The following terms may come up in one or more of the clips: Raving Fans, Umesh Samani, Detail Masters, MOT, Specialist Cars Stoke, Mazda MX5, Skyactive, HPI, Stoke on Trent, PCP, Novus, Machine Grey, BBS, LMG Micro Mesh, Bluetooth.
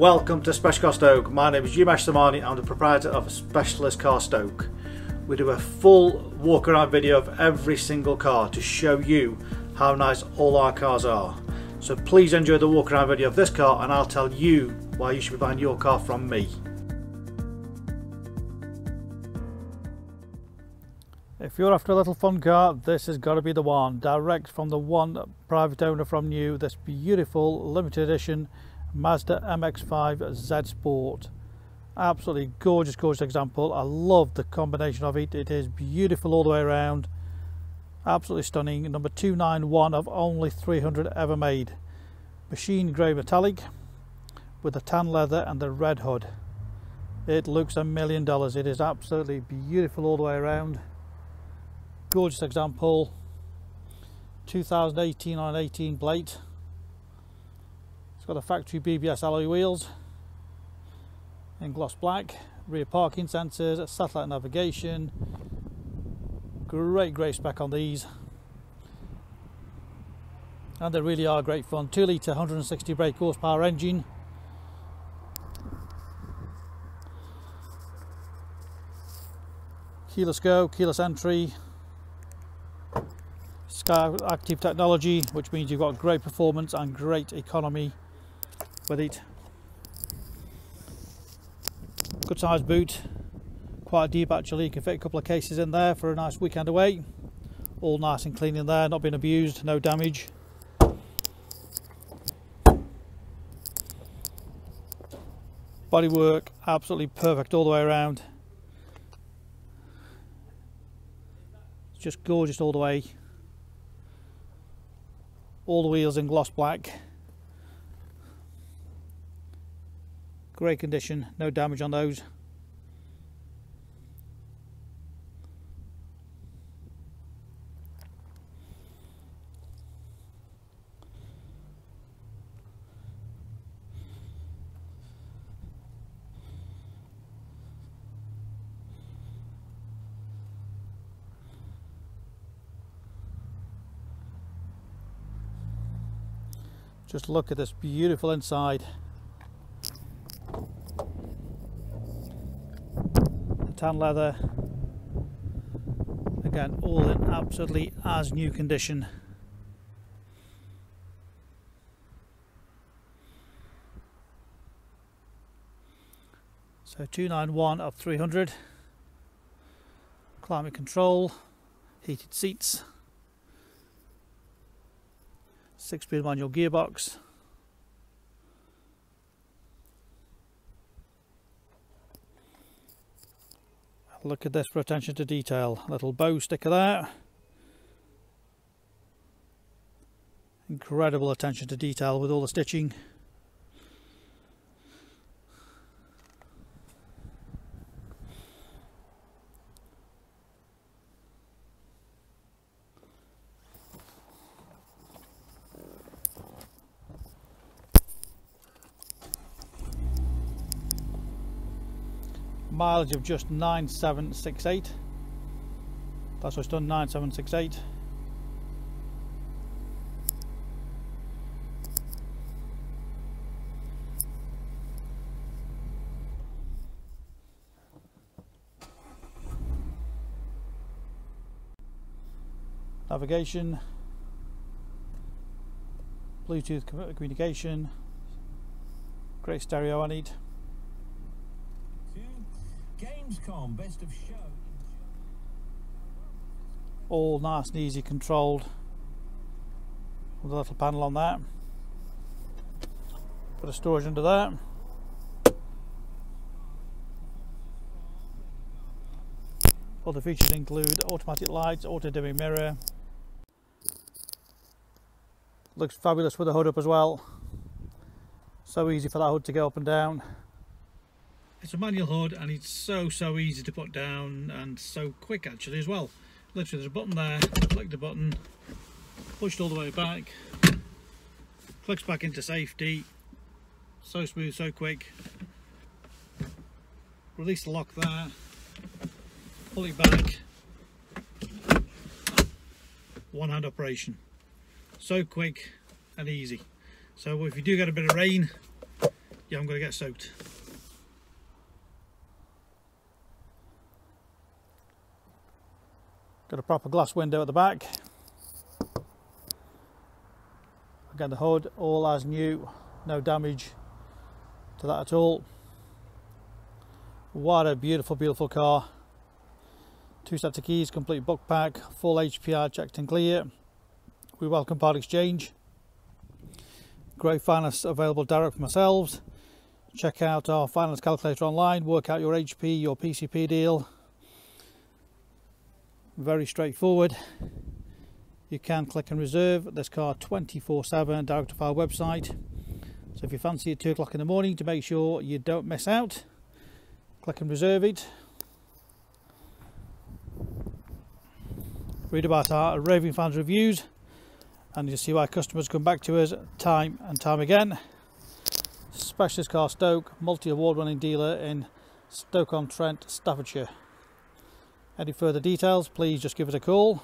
Welcome to Specialist Cars Stoke. My name is Umesh Samani. I'm the proprietor of Specialist Cars Stoke. We do a full walk around video of every single car to show you how nice all our cars are. So please enjoy the walk around video of this car and I'll tell you why you should be buying your car from me. If you're after a little fun car, this has got to be the one. Direct from the one private owner from new, this beautiful limited edition Mazda MX5 Z Sport. Absolutely gorgeous, gorgeous example. I love the combination of it. It is beautiful all the way around. Absolutely stunning. Number 291 of only 300 ever made. Machine grey metallic with the tan leather and the red hood. It looks $1 million. It is absolutely beautiful all the way around. Gorgeous example, 2018 on an 18 plate. It's got the factory BBS alloy wheels in gloss black, rear parking sensors, satellite navigation. Great, great spec on these. And they really are great fun. 2 litre, 160 brake horsepower engine. Keyless go, keyless entry. Skyactive technology, which means you've got great performance and great economy with it. Good sized boot, quite deep actually. You can fit a couple of cases in there for a nice weekend away. All nice and clean in there, not being abused, no damage. Bodywork absolutely perfect all the way around. It's just gorgeous all the way. All the wheels in gloss black. Great condition, no damage on those. Just look at this beautiful inside. The tan leather. Again, all in absolutely as new condition. So 291 of 300. Climate control, heated seats. 6-speed manual gearbox. Look at this for attention to detail. Little bow sticker there. Incredible attention to detail with all the stitching. Mileage of just 9768. That's what's done, 9768. Navigation, Bluetooth communication, great stereo on it. Best of show. All nice and easy controlled with a little panel on that. Put a storage under there. Other features include automatic lights, auto dimming mirror. Looks fabulous with the hood up as well. So easy for that hood to go up and down. It's a manual hood and it's so easy to put down and so quick actually as well. Literally there's a button there, click the button, pushed all the way back, clicks back into safety, so smooth, so quick. Release the lock there, pull it back, one hand operation. So quick and easy. So if you do get a bit of rain, yeah, I'm going to get soaked. Got a proper glass window at the back. Again, the hood, all as new, no damage to that at all. What a beautiful, beautiful car. Two sets of keys, complete book pack, full HPI checked and clear. We welcome part exchange. Great finance available direct from ourselves. Check out our finance calculator online, work out your HP, your PCP deal. Very straightforward. You can click and reserve this car 24/7 direct off our website. So if you fancy at 2 o'clock in the morning to make sure you don't miss out, click and reserve it. Read about our raving fans reviews, and you'll see why customers come back to us time and time again. Specialist Car Stoke, multi-award winning dealer in Stoke-on-Trent, Staffordshire. Any further details, please just give us a call.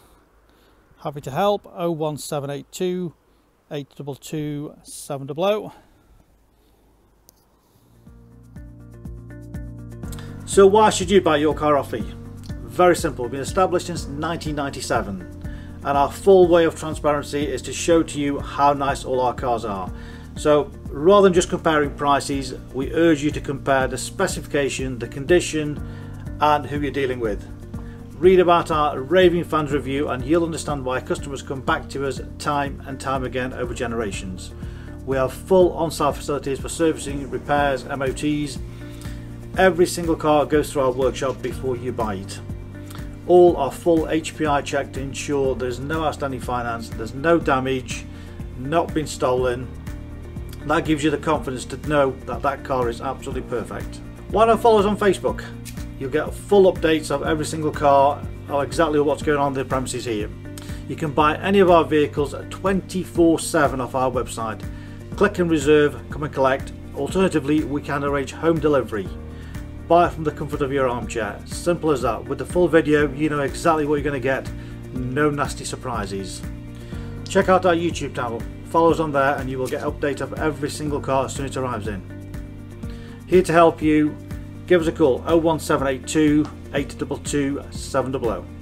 Happy to help. 01782 822 700. So why should you buy your car off me? Very simple. We've been established since 1997, and our full way of transparency is to show to you how nice all our cars are. So rather than just comparing prices, we urge you to compare the specification, the condition, and who you're dealing with. Read about our raving fans review and you'll understand why customers come back to us time and time again over generations. We have full on-site facilities for servicing, repairs, MOTs. Every single car goes through our workshop before you buy it. All are full HPI checked to ensure there's no outstanding finance, there's no damage, not been stolen. That gives you the confidence to know that that car is absolutely perfect. Why don't follow us on Facebook? You'll get full updates of every single car, of exactly what's going on the premises here. You can buy any of our vehicles 24/7 off our website. Click and reserve, come and collect. Alternatively, we can arrange home delivery. Buy from the comfort of your armchair. Simple as that. With the full video, you know exactly what you're going to get. No nasty surprises. Check out our YouTube channel. Follow us on there and you will get an update of every single car as soon as it arrives in. Here to help you. Give us a call, 01782 822 700.